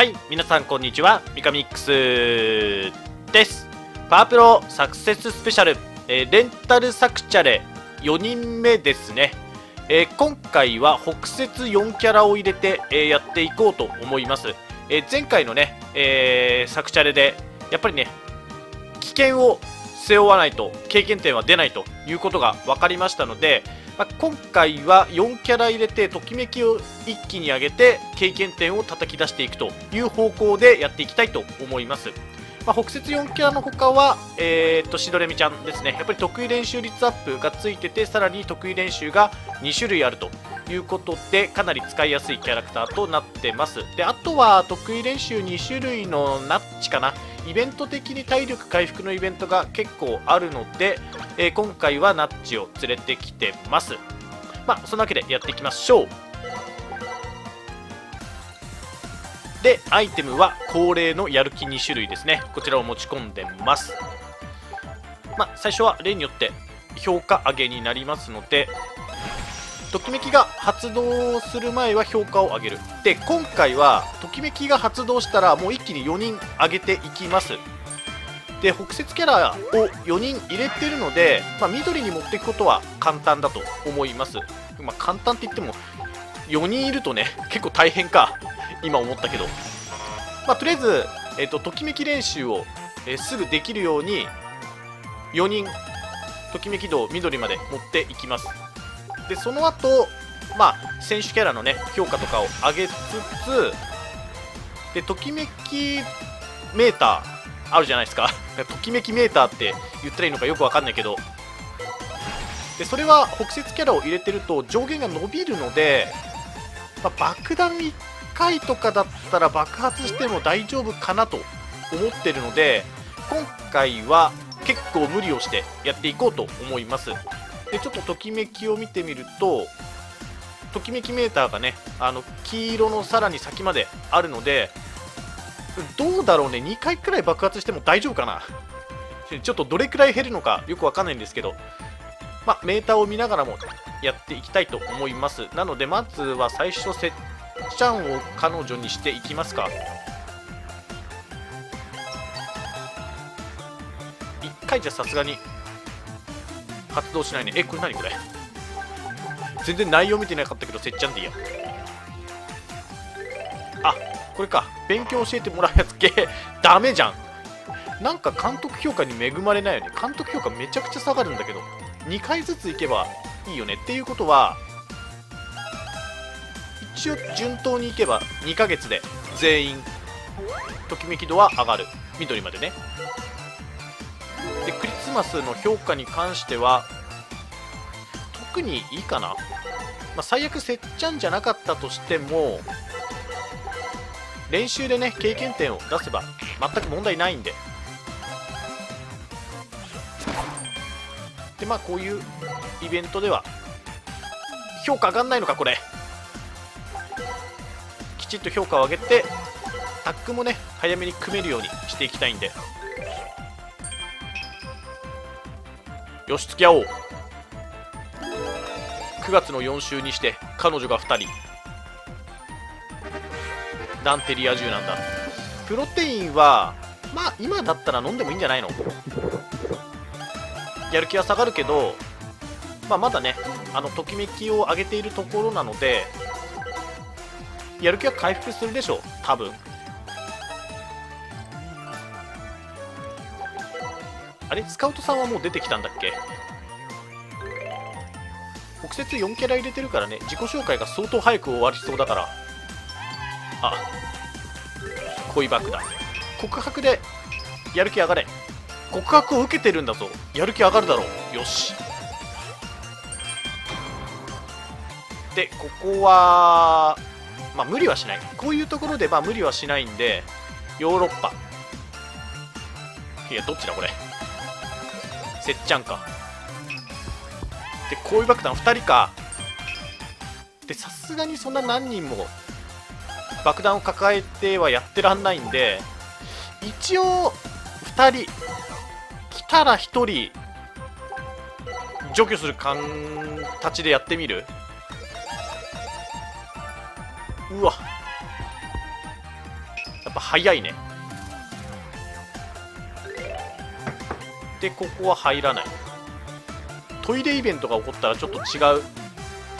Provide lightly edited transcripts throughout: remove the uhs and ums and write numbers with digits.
はい、皆さんこんにちは、ミカミックスです。パワプロサクセススペシャル、レンタルサクチャレ4人目ですね。今回は北節4キャラを入れて、やっていこうと思います。前回のね、サクチャレでやっぱりね、危険を背負わないと経験点は出ないということが分かりましたので、今回は4キャラ入れてときめきを一気に上げて経験点を叩き出していくという方向でやっていきたいと思います。北節4キャラの他は、しどれみちゃんですね。やっぱり得意練習率アップがついてて、さらに得意練習が2種類あるということで、かなり使いやすいキャラクターとなってます。であとは得意練習2種類のナッチかな、イベント的に体力回復のイベントが結構あるので、今回はナッチを連れてきてます。そんなわけでやっていきましょう。でアイテムは恒例のやる気2種類ですね。こちらを持ち込んでます。最初は例によって評価上げになりますので、ときめきが発動する前は評価を上げる。で今回はときめきが発動したらもう一気に4人上げていきます。で北節キャラを4人入れてるので、緑に持っていくことは簡単だと思います。簡単って言っても4人いるとね、結構大変か今思ったけど、とりあえず、ときめき練習を、すぐできるように4人ときめき度を緑まで持っていきます。でその後、選手キャラのね評価とかを上げつつ、でときめきメーターあるじゃないですかときめきメーターって言ったらいいのかよくわかんないけど、でそれは北節キャラを入れてると上限が伸びるので、爆弾1回とかだったら爆発しても大丈夫かなと思ってるので、今回は結構無理をしてやっていこうと思います。でちょっとときめきを見てみると、ときめきメーターがね、黄色のさらに先まであるので、どうだろうね、2回くらい爆発しても大丈夫かな。ちょっとどれくらい減るのかよくわかんないんですけど、メーターを見ながらもやっていきたいと思います。なのでまずは最初せっちゃんを彼女にしていきますか。1回じゃさすがに発動しないね。これ何これ、全然内容見てなかったけど、せっちゃんでいいや。これか、勉強教えてもらうやつ系ダメじゃん。なんか監督評価に恵まれないよね。監督評価めちゃくちゃ下がるんだけど、2回ずついけばいいよね。っていうことは一応順当にいけば2ヶ月で全員ときめき度は上がる、緑までね。でクリスマスの評価に関しては特にいいかな。最悪せっちゃんじゃなかったとしても練習でね経験点を出せば全く問題ないんで、こういうイベントでは評価上がんないのか、これきちっと評価を上げてタックもね早めに組めるようにしていきたいんで、よし付き合おう。9月の4週にして彼女が2人、ダンテリア10なんだ。プロテインは今だったら飲んでもいいんじゃないの。やる気は下がるけど、まだねときめきを上げているところなのでやる気は回復するでしょう多分。あれスカウトさんはもう出てきたんだっけ。北節4キャラ入れてるからね、自己紹介が相当早く終わりそうだから。恋爆弾告白でやる気上がれ。告白を受けてるんだぞ、やる気上がるだろう。よしでここは無理はしない。こういうところで無理はしないんで、ヨーロッパ、いやどっちだこれ、せっちゃんか。でこういう爆弾2人か。でさすがにそんな何人も爆弾を抱えてはやってらんないんで、一応2人来たら1人除去する形でやってみる。うわやっぱ早いね。でここは入らない。トイレイベントが起こったらちょっと違う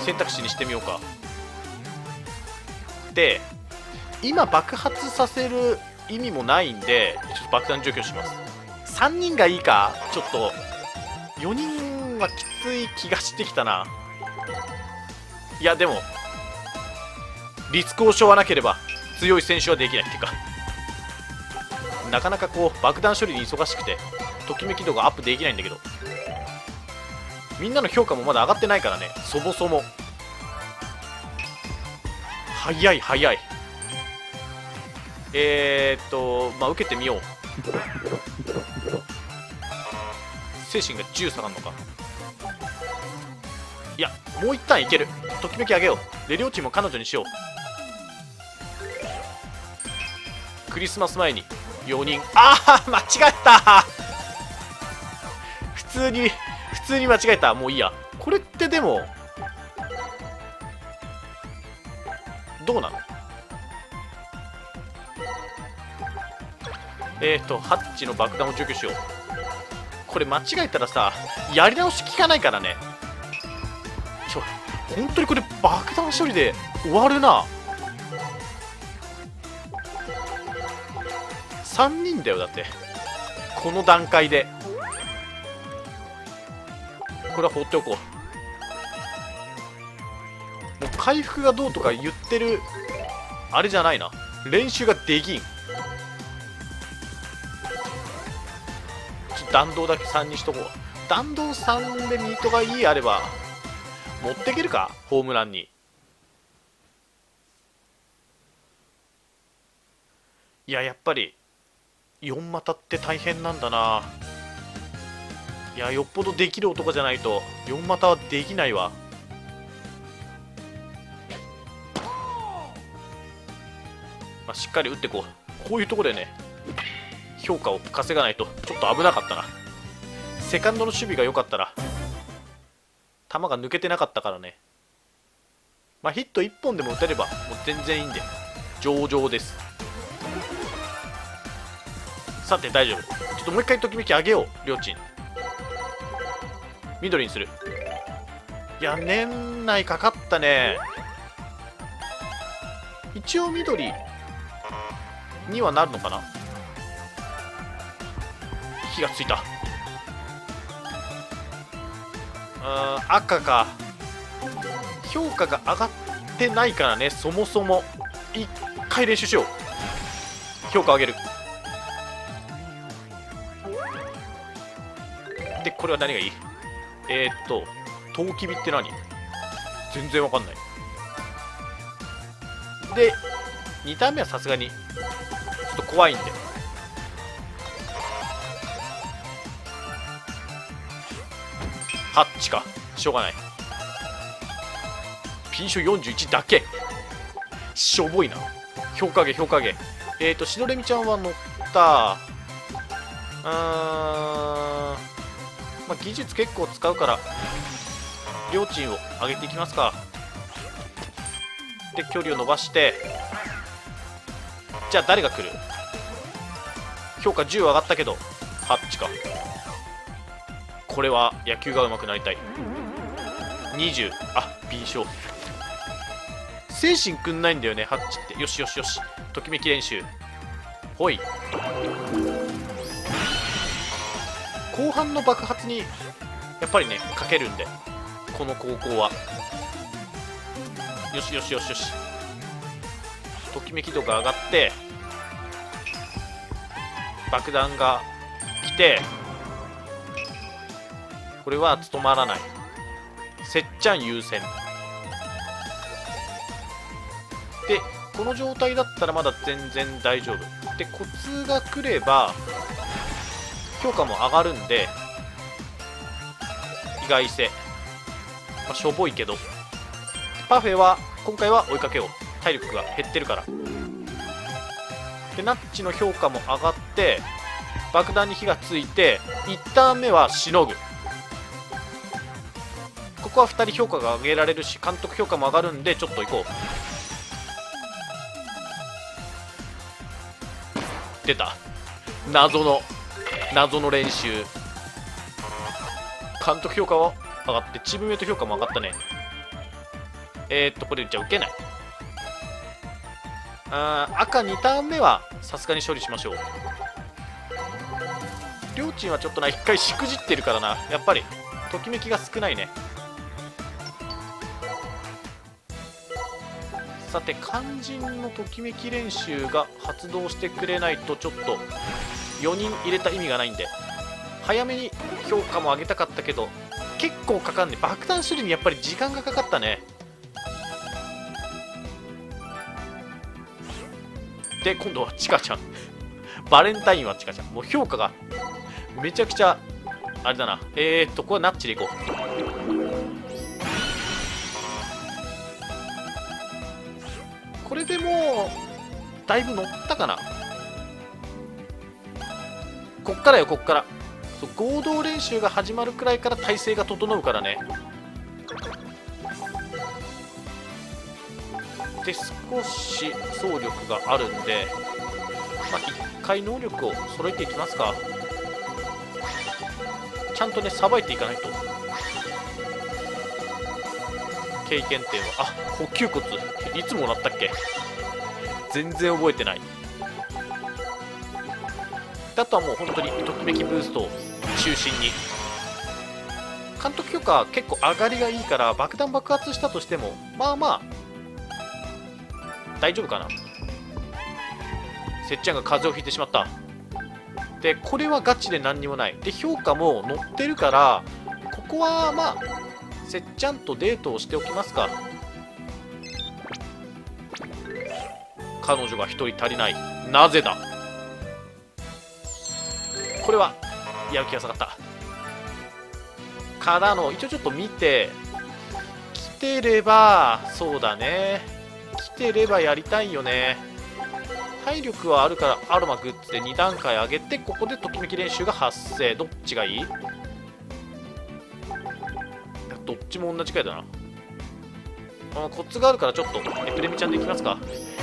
選択肢にしてみようか。で今爆発させる意味もないんでちょっと爆弾除去します。3人がいいか。ちょっと4人はきつい気がしてきたな。いやでもリスクを背負わなければ強い選手はできないっていうか、なかなかこう爆弾処理に忙しくてときめき度がアップできないんだけど、みんなの評価もまだ上がってないからね。そもそも早い早い。まあ受けてみよう。精神が10下がるのか。いやもう一旦いける。ときめきあげよう。で両チームを彼女にしよう。クリスマス前に4人。ああ間違えた。普通に間違えた。もういいや。これってでもどうなの。ハッチの爆弾を除去しよう。これ間違えたらさやり直し効かないからね。本当にこれ爆弾処理で終わるな。3人だよだってこの段階で。これは放っておこう。もう回復がどうとか言ってるあれじゃないな。練習ができん。弾道だけ3にしとこう。弾道3でミートがいいあれば持っていけるかホームランに。いややっぱり4股って大変なんだな。いやよっぽどできる男じゃないと4股はできないわ。まあ、しっかり打ってこう。こういうところでね評価を稼がないとちょっと危なかったな。セカンドの守備が良かったら球が抜けてなかったからね。まあヒット1本でも打てればもう全然いいんで上々です。さて大丈夫。ちょっともう一回ときめきあげよう。両チーム緑にする。いや年内かかったね。一応緑にはなるのかな。火がついた。赤か。評価が上がってないからね。そもそも一回練習しよう。評価上げる。でこれは何がいい。トウキビって何全然わかんない。で2ターン目はさすがにちょっと怖いんでハッチか。しょうがない。ピン賞41だけしょぼいな。評価上げ評価上げ。しどれみちゃんは乗った。まあ、技術結構使うから両チームを上げていきますか。で距離を伸ばして。じゃあ誰が来る。評価10上がったけどハッチか。これは野球が上手くなりたい。20。あっ B 賞。精神くんないんだよねハッチって。よしよしよしときめき練習ほい。後半の爆発にやっぱりねかけるんでこの高校は。よしよしよしよしときめき度が上がって爆弾が来てこれは務まらない。せっちゃん優先でこの状態だったらまだ全然大丈夫でコツがくれば評価も上がるんで意外性、まあ、しょぼいけどパフェは今回は追いかけよう。体力が減ってるから。でナッチの評価も上がって爆弾に火がついて1ターン目はしのぐ。ここは2人評価が上げられるし監督評価も上がるんでちょっと行こう。ってた。謎の練習。監督評価は上がって、チームメイト評価も上がったね。これじゃ受けない。赤2ターン目はさすがに処理しましょう。両チームはちょっとな、一回しくじってるからな、やっぱりときめきが少ないね。さて、肝心のときめき練習が発動してくれないとちょっと4人入れた意味がないんで、早めに評価も上げたかったけど結構かかんね。爆弾処理にやっぱり時間がかかったね。で、今度はチカちゃんバレンタインはチカちゃん、もう評価がめちゃくちゃあれだな。これはナッチでいこう。これでもうだいぶ乗ったかな。こっからよ、こっから。そう、合同練習が始まるくらいから体勢が整うからね。で、少し走力があるんで、まあ、1回能力を揃えていきますか。ちゃんとね、さばいていかないと。経験点は、あ、補給骨いつもらったっけ、全然覚えてない。あとはもう本当にときめきブーストを中心に。監督許可結構上がりがいいから、爆弾爆発したとしてもまあまあ大丈夫かな。せっちゃんが風邪をひいてしまった。で、これはガチで何にもない。で、評価も乗ってるから、ここはまあせっちゃんとデートをしておきますか。彼女が1人足りない、なぜだ。これはやる気が下がったからの、一応ちょっと見てきてれば、そうだね、来てればやりたいよね。体力はあるからアロマグッズで2段階上げて、ここでときめき練習が発生。どっちがいい？どっちも同じくらいだな。コツがあるからちょっとエプレミちゃんでいきますか。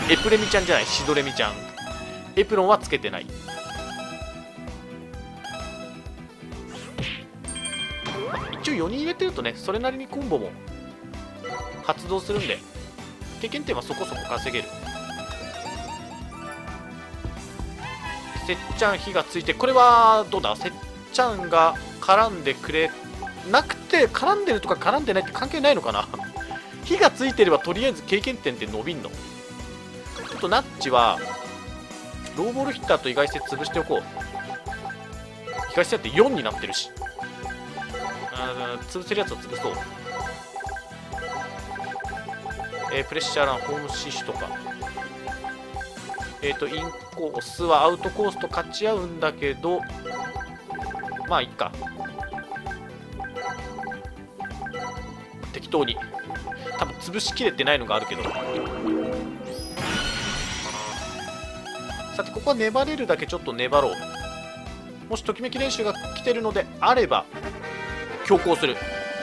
エプレミちゃんじゃない、シドレミちゃん。エプロンはつけてない。一応4人入れてるとね、それなりにコンボも発動するんで、経験点はそこそこ稼げる。せっちゃん火がついて、これはどうだ。せっちゃんが絡んでくれなくて、絡んでるとか絡んでないって関係ないのかな火がついてればとりあえず経験点って伸びんの。ちょっとナッチはローボールヒッターと意外性潰しておこう。意外性って4になってるし、潰せるやつは潰そう。プレッシャーラン、ホームシシとか、インコースはアウトコースと勝ち合うんだけど、まあいっか。適当に多分潰しきれてないのがあるけど。さて、ここは粘れるだけちょっと粘ろう。もしときめき練習が来てるのであれば強行する。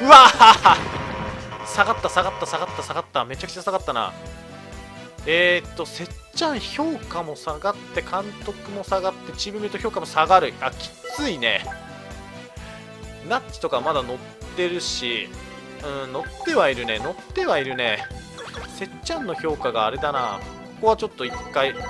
うわー下がった下がった下がった下がった、めちゃくちゃ下がったな。せっちゃん評価も下がって、監督も下がって、チームメイト評価も下がる。あ、きついね。ナッチとかまだ乗ってるし、うん、乗ってはいるね、乗ってはいるね。せっちゃんの評価があれだな。ここはちょっと1回で、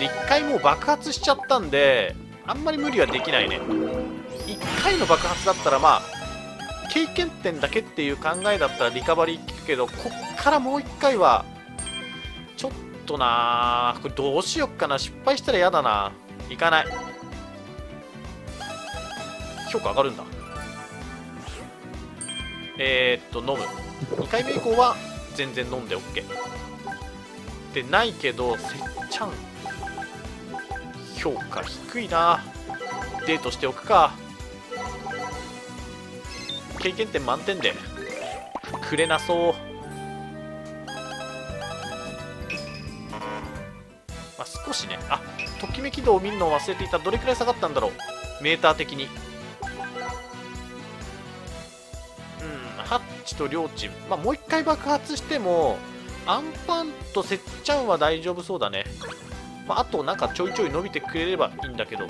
1回もう爆発しちゃったんで、あんまり無理はできないね。1回の爆発だったらまあ経験点だけっていう考えだったらリカバリー効くけど、こっからもう1回はちょっとな。これどうしよっかな。失敗したら嫌だな。いかない。評価上がるんだ。飲む。2回目以降は全然飲んで OK でないけど、せっちゃん評価低いな。デートしておくか。経験点満点でくれなそう。まあ、少しね、あ、ときめき度を見るのを忘れていた。どれくらい下がったんだろう、メーター的に。うん、ハッチと両チーム、まあ、もう1回爆発してもアンパンとせっちゃんは大丈夫そうだね。まあ、あとなんかちょいちょい伸びてくれればいいんだけど、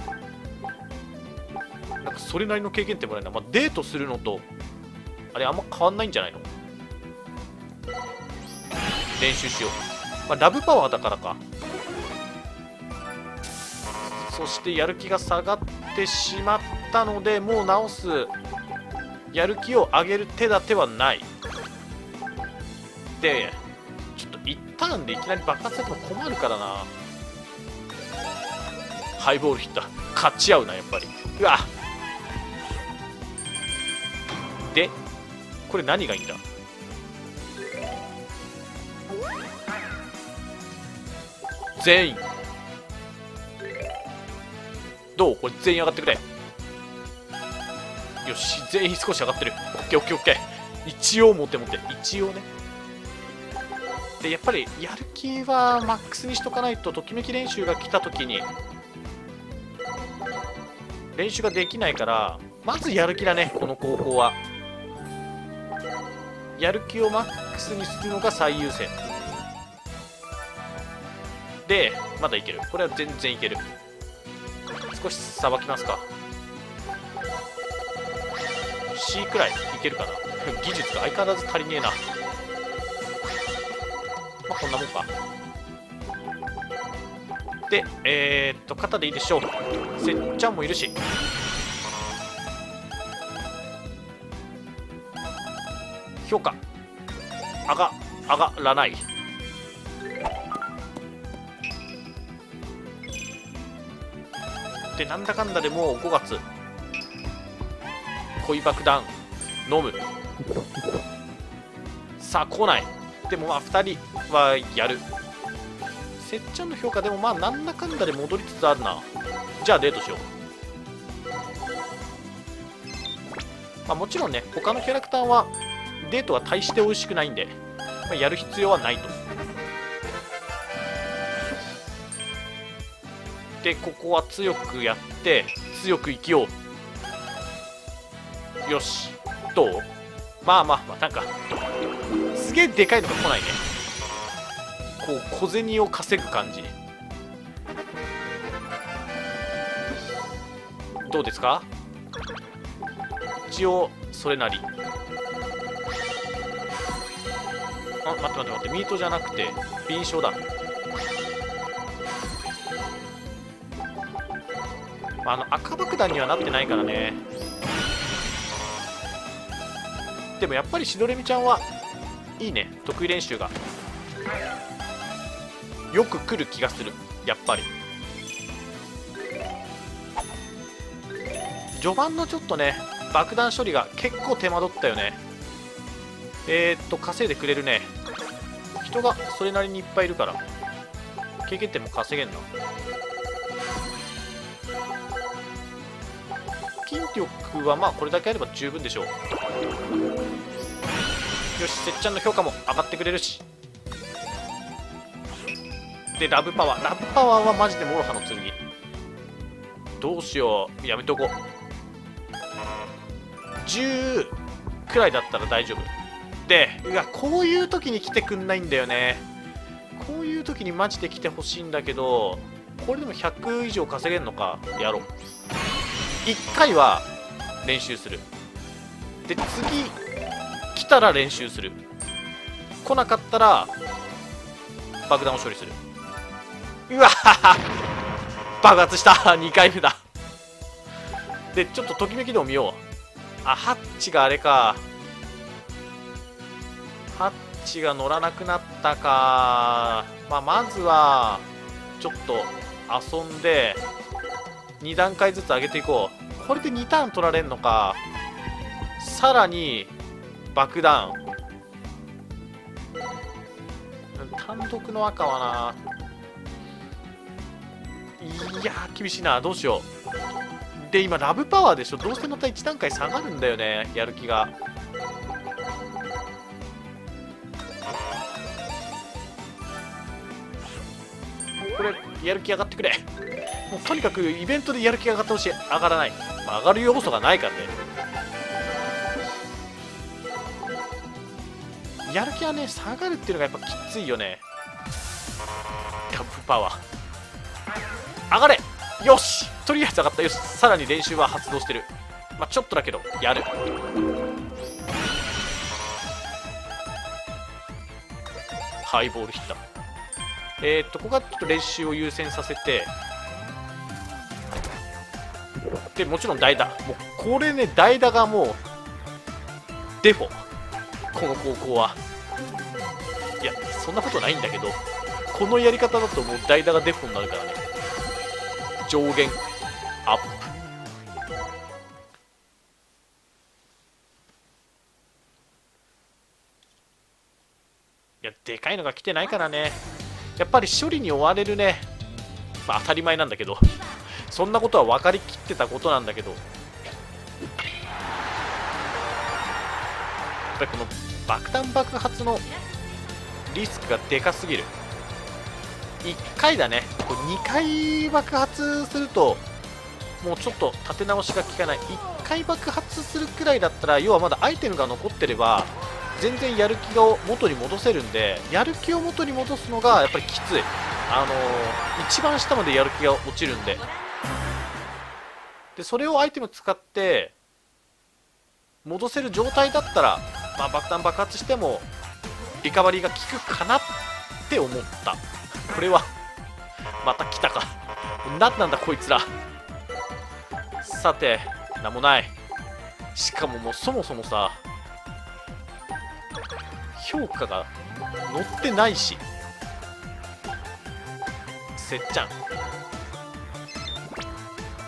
なんかそれなりの経験ってもらえないな。まあ、デートするのとあれあんま変わんないんじゃないの。練習しよう。まあ、ラブパワーだからか。そしてやる気が下がってしまったので、もう直すやる気を上げる手立てはないで、ちょっと一ターンでいきなり爆発されても困るからな。ハイボールヒッター勝ち合うなやっぱり。うわでこれ何がいいんだ。全員どうこれ、全員上がってくれ。よし、全員少し上がってる。オッケーオッケーオッケー。一応持って持って、一応ね。でやっぱりやる気はマックスにしとかないと、ときめき練習が来た時に練習ができないから、まずやる気だね。この高校はやる気をマックスにするのが最優先で、まだいける。これは全然いける。少しさばきますか。 C くらいいけるかな。技術が相変わらず足りねえな。まあ、こんなもんか。で肩でいいでしょう。せっちゃんもいるし、評価上がらない。でなんだかんだでもう5月、恋爆弾飲む。さあ来ない。でもまあ2人はやる。せっちゃんの評価でもまあなんだかんだで戻りつつあるな。じゃあデートしよう。まあもちろんね、他のキャラクターはデートは大して美味しくないんで、まあ、やる必要はないと。でここは強くやって強く生きよう。よしどう。まあまあまあ、なんかすげえでかいのが来ないね。こう小銭を稼ぐ感じどうですか。一応それなり。あ待って待って待って、ミートじゃなくて敏捷だ。赤爆弾にはなってないからね。でもやっぱりしどれみちゃんはいいね、得意練習がよく来る気がする。やっぱり序盤のちょっとね爆弾処理が結構手間取ったよね。稼いでくれるね。人がそれなりにいっぱいいるから経験点も稼げんな。筋力はまあこれだけあれば十分でしょう。よし、せっちゃんの評価も上がってくれるし。でラブパワー、ラブパワーはマジでモロハの剣。どうしよう、やめとこう。10くらいだったら大丈夫で、うわこういう時に来てくんないんだよね。こういう時にマジで来てほしいんだけど、これでも100以上稼げるのか。やろう。1回は練習する。で次来たら練習する。来なかったら爆弾を処理する。うわ爆発した2回目だ。でちょっとときめきでも見よう。あハッチがあれか、ハッチが乗らなくなったか。まあ、まずはちょっと遊んで2段階ずつ上げていこう。これで2ターン取られんのか。さらに爆弾単独の赤はな、いやー厳しいな。どうしよう。で今ラブパワーでしょ。どうせまた1段階下がるんだよね、やる気が。これやる気上がってくれ。もうとにかくイベントでやる気が上がってほしい。上がらない、まあ、上がる要素がないからね。やる気はね下がるっていうのがやっぱきついよね。ラブパワー上がれ。よし、とりあえず上がった。よし、さらに練習は発動してる。まあ、ちょっとだけどやる。ハイボールヒッター。ここはちょっと練習を優先させて、でもちろん代打、もうこれね、代打がもうデフォ、この高校は。いや、そんなことないんだけど、このやり方だともう代打がデフォになるからね。上限アップ。いや、でかいのが来てないからね、やっぱり処理に追われるね。まあ当たり前なんだけど、そんなことは分かりきってたことなんだけど、やっぱりこの爆弾爆発のリスクがでかすぎる。1回だね、これ2回爆発するともうちょっと立て直しが効かない。1回爆発するくらいだったら、要はまだアイテムが残ってれば全然やる気を元に戻せるんで、やる気を元に戻すのがやっぱりきつい。一番下までやる気が落ちるんで。でそれをアイテム使って戻せる状態だったら、まあ、爆弾爆発してもリカバリーが効くかなって思った。これはまた来たか、何なんだこいつら。さて、何もない。しかももうそもそもさ、評価が乗ってないし。せっちゃん、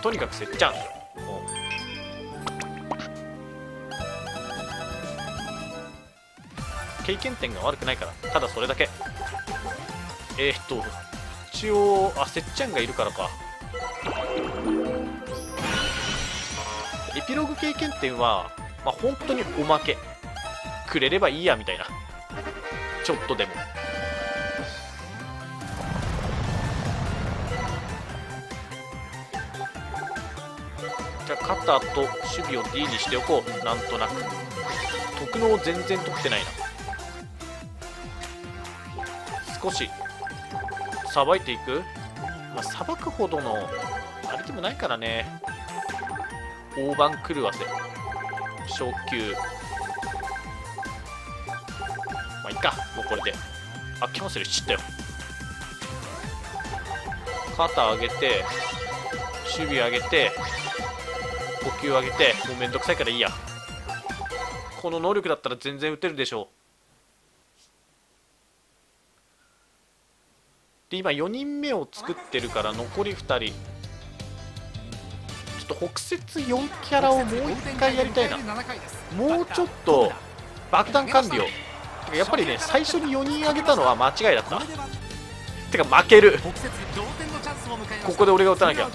とにかくせっちゃん。経験点が悪くないから、ただそれだけ。一応、あ、せっちゃんがいるからか。エピローグ経験点は、まあ、本当におまけくれればいいやみたいな、ちょっとでも。じゃあ肩と守備を D にしておこう。なんとなく特能を全然取ってないな。少しさばいていく。まあ、さばくほどのあれでもないからね。大盤狂わせ昇級、まあいいか、もうこれで。あ、キャンセルしちったよ。肩上げて、守備上げて、呼吸上げて、もうめんどくさいからいいや。この能力だったら全然打てるでしょう。で今4人目を作ってるから、残り2人。ちょっと北節4キャラをもう1回やりたいな。もうちょっと爆弾管理を、やっぱりね、最初に4人挙げたのは間違いだった。てか負ける。ここで俺が打たなきゃ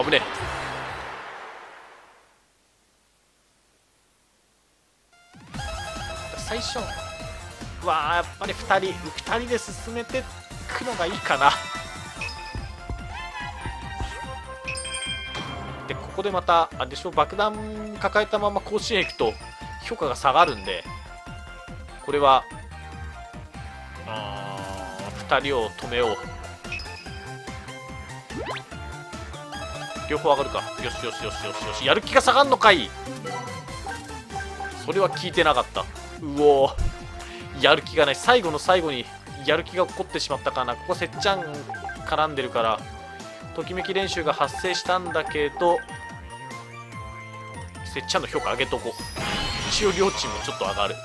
危ねえ。最初はやっぱり2人で進めていくのがいいかな。でここでまたあれでしょ、爆弾抱えたまま甲子園行くと評価が下がるんで、これは2人を止めよう。両方上がるか。よしよしよしよしよし。やる気が下がるのかい。それは聞いてなかった。うおー、やる気がない。最後の最後にやる気が起こってしまったかな。ここせっちゃん絡んでるから、ときめき練習が発生したんだけど、せっちゃんの評価上げとこう。一応両チームちょっと上がる。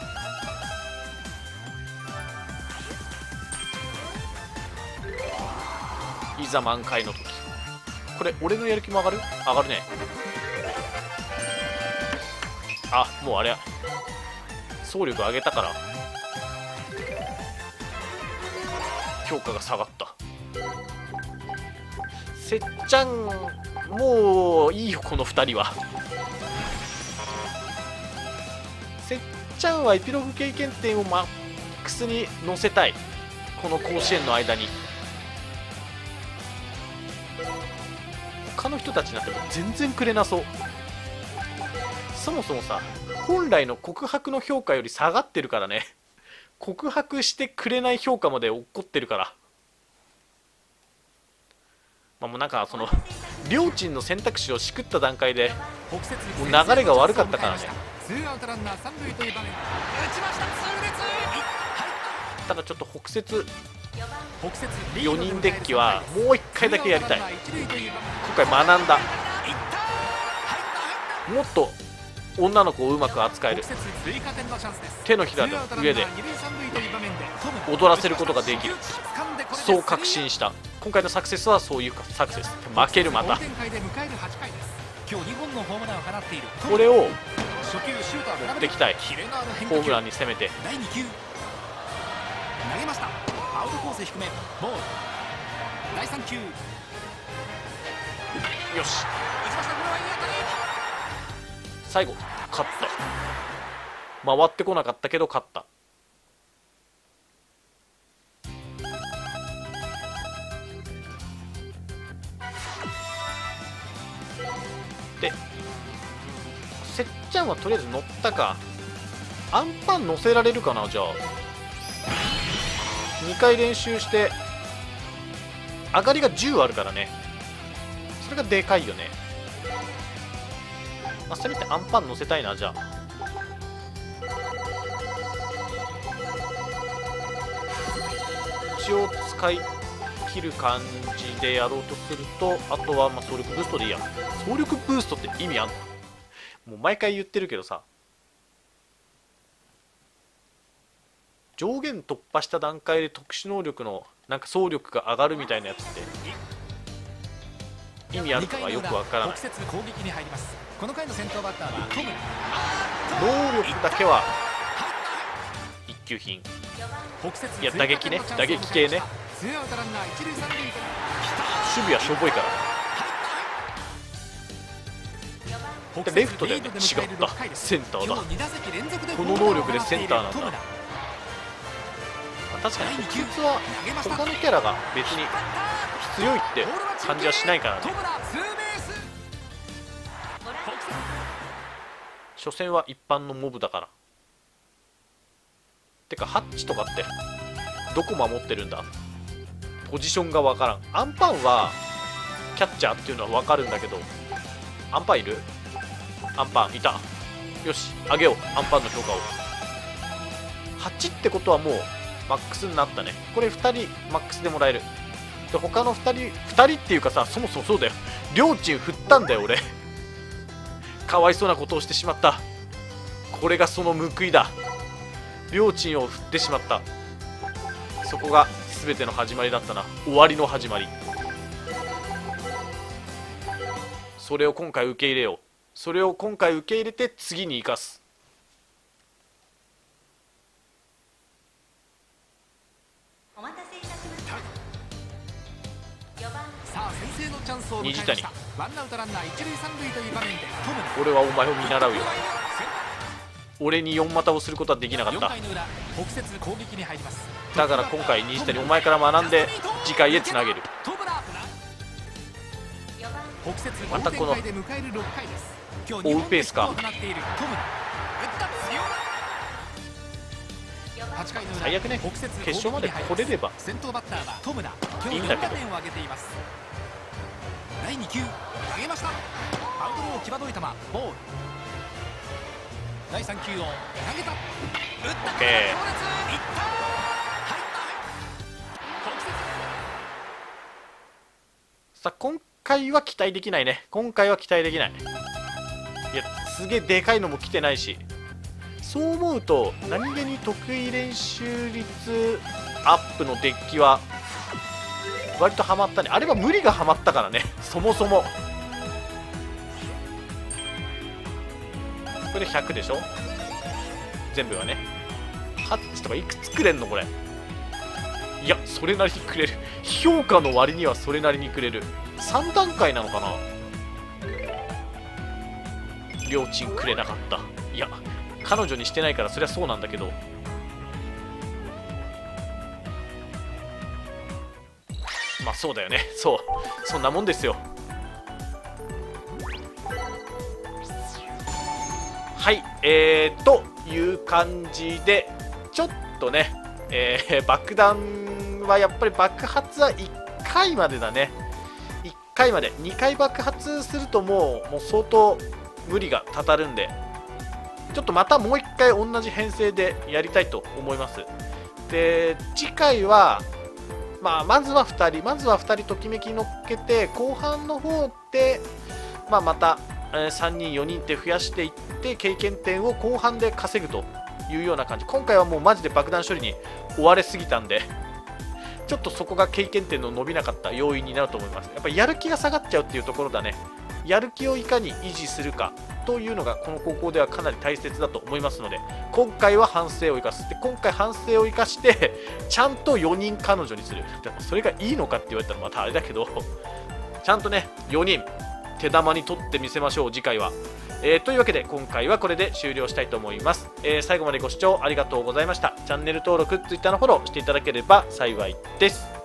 いざ満開の時、これ俺のやる気も上がる。上がるね。あ、もうあれや、総力上げたから評価が下がった。せっちゃんもういいよ、この2人は。せっちゃんはエピローグ経験点をマックスに乗せたい、この甲子園の間に。他の人たちになっても全然くれなそう。そもそもさ、本来の告白の評価より下がってるからね。告白してくれない評価まで怒ってるから、まあ、もうなんかその両チームの選択肢をしくった段階でもう流れが悪かったからね。ただちょっと北雪4人デッキはもう1回だけやりたい。今回学んだ、もっと女の子をうまく扱える、手のひらの上で踊らせることができる、そう確信した。今回のサクセスはそういうサクセス。負ける、またこれを持ってきたい。ホームランに攻めて投げました。アウトコース低めボール。第3球、よし、最後勝った。回ってこなかったけど勝った。でせっちゃんはとりあえず乗ったか。アンパン乗せられるかな。じゃあ2回練習して上がりが10あるからね、それがでかいよね。まあ、せめてアンパン乗せたいな。じゃあ一応使い切る感じでやろうとすると、あとはまあ総力ブーストでいいや。総力ブーストって意味あんの？もう毎回言ってるけどさ、上限突破した段階で特殊能力のなんか総力が上がるみたいなやつって意味あるのかよくわからない。能力だけは一級品。いや打撃ね、打撃系ね。守備はしょぼいから。レフトで違った、センターだ。この能力でセンターなんだ。確かに北雪は他のキャラが別に強いって感じはしないからね。所詮は一般のモブだから。てかハッチとかってどこ守ってるんだ、ポジションが分からん。アンパンはキャッチャーっていうのは分かるんだけど、アンパンいる？アンパンいた。よし、あげよう、アンパンの評価を。ハッチってことはもうマックスになったね。これ2人マックスでもらえる。で他の2人っていうかさ、そもそもそうだよ、両チーム振ったんだよ俺。かわいそうなことをしてしまった。これがその報いだ。両チームを振ってしまった。そこが全ての始まりだったな。終わりの始まり。それを今回受け入れよう。それを今回受け入れて次に生かす。西谷、俺はお前を見習うよ。俺に4股をすることはできなかった。だから今回西谷、お前から学んで次回へつなげる。またこの追うペースか。最悪ね、決勝まで来れればいいんだけど。第2球投げました。アウトロー際どい球ボール。第3球を投げた。打ったから強烈、いった。さあ今回は期待できないね。今回は期待できない。いやすげえでかいのも来てないし。そう思うと何気に得意練習率アップのデッキは割とハマったね。あれは無理がハマったからね、そもそも。これ100でしょ全部はね。ハッチとかいくつくれんのこれ。いやそれなりにくれる。評価の割にはそれなりにくれる。3段階なのかな。両チンくれなかった。いや彼女にしてないからそりゃそうなんだけど。まあそうだよね、そう、そんなもんですよ。はい、という感じでちょっとね、爆弾はやっぱり爆発は1回までだね。1回まで。2回爆発するともう相当無理がたたるんで、ちょっとまたもう1回同じ編成でやりたいと思います。で、次回は、まずは2人ときめき乗っけて、後半の方で、また3人4人って増やしていって経験点を後半で稼ぐというような感じ。今回はもうマジで爆弾処理に追われすぎたんで、ちょっとそこが経験点の伸びなかった要因になると思います。やっぱりやる気が下がっちゃうっていうところだね。やる気をいかに維持するかというのがこの高校ではかなり大切だと思いますので、今回は反省を生かす。で、今回反省を生かしてちゃんと4人彼女にする。でもそれがいいのかって言われたらまたあれだけど、ちゃんとね4人手玉に取ってみせましょう、次回は。というわけで今回はこれで終了したいと思います。最後までご視聴ありがとうございました。チャンネル登録、Twitter のフォローしていただければ幸いです。